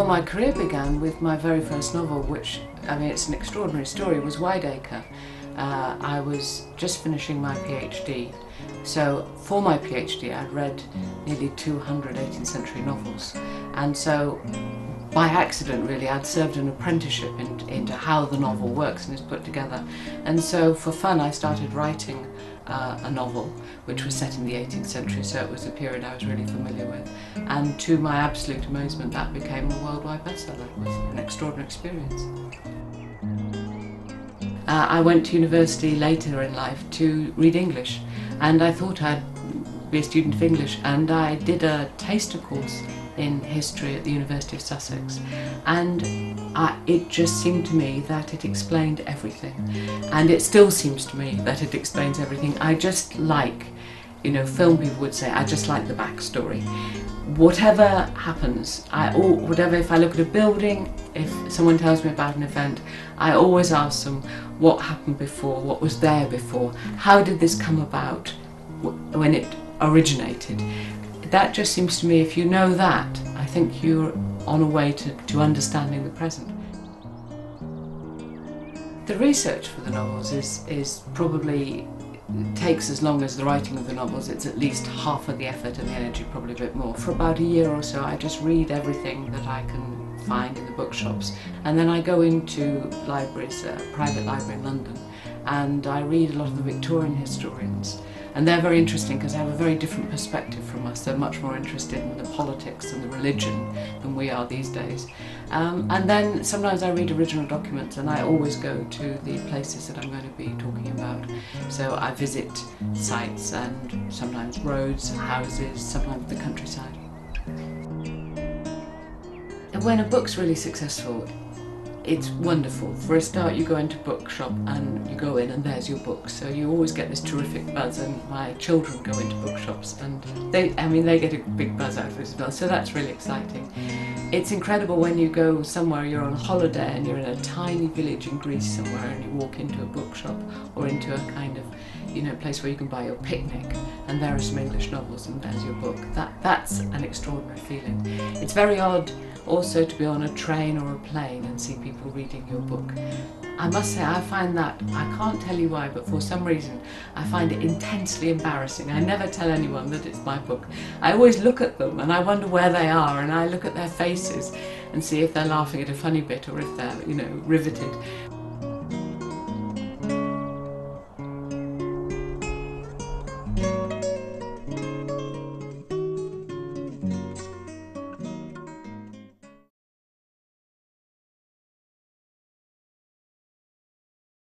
Well, my career began with my very first novel, which, I mean, it's an extraordinary story, was Wideacre. I was just finishing my PhD, so for my PhD I'd read nearly 200 18th century novels, and so by accident really I'd served an apprenticeship into how the novel works and is put together, and so for fun I started writing a novel which was set in the 18th century, so it was a period I was really familiar with, and to my absolute amazement that became a worldwide bestseller. It was an extraordinary experience. I went to university later in life to read English, and I thought I'd be a student of English, and I did a taster course in history at the University of Sussex, and it just seemed to me that it explained everything, and it still seems to me that it explains everything. I just like, you know, film people would say, I just like the backstory. Whatever happens, if I look at a building, if someone tells me about an event, I always ask them what happened before, what was there before, how did this come about when it originated. That just seems to me, if you know that, I think you're on a way to understanding the present. The research for the novels is probably takes as long as the writing of the novels. It's at least half of the effort and the energy, probably a bit more. For about a year or so I just read everything that I can find in the bookshops, and then I go into libraries, a private library in London, and I read a lot of the Victorian historians, and they're very interesting because they have a very different perspective from us. They're much more interested in the politics and the religion than we are these days. And then sometimes I read original documents, and I always go to the places that I'm going to be talking about. So I visit sites and sometimes roads, houses, sometimes the countryside. And when a book's really successful, it's wonderful. For a start, you go into a bookshop and you go in and there's your book, so you always get this terrific buzz, and my children go into bookshops and they get a big buzz out of it as well, so that's really exciting. It's incredible when you go somewhere, you're on holiday and you're in a tiny village in Greece somewhere, and you walk into a bookshop or into a kind of, you know, place where you can buy your picnic, and there are some English novels and there's your book. That's an extraordinary feeling. It's very odd also to be on a train or a plane and see people reading your book. I must say, I find that, I can't tell you why, but for some reason I find it intensely embarrassing. I never tell anyone that it's my book. I always look at them and I wonder where they are, and I look at their faces and see if they're laughing at a funny bit or if they're, you know, riveted.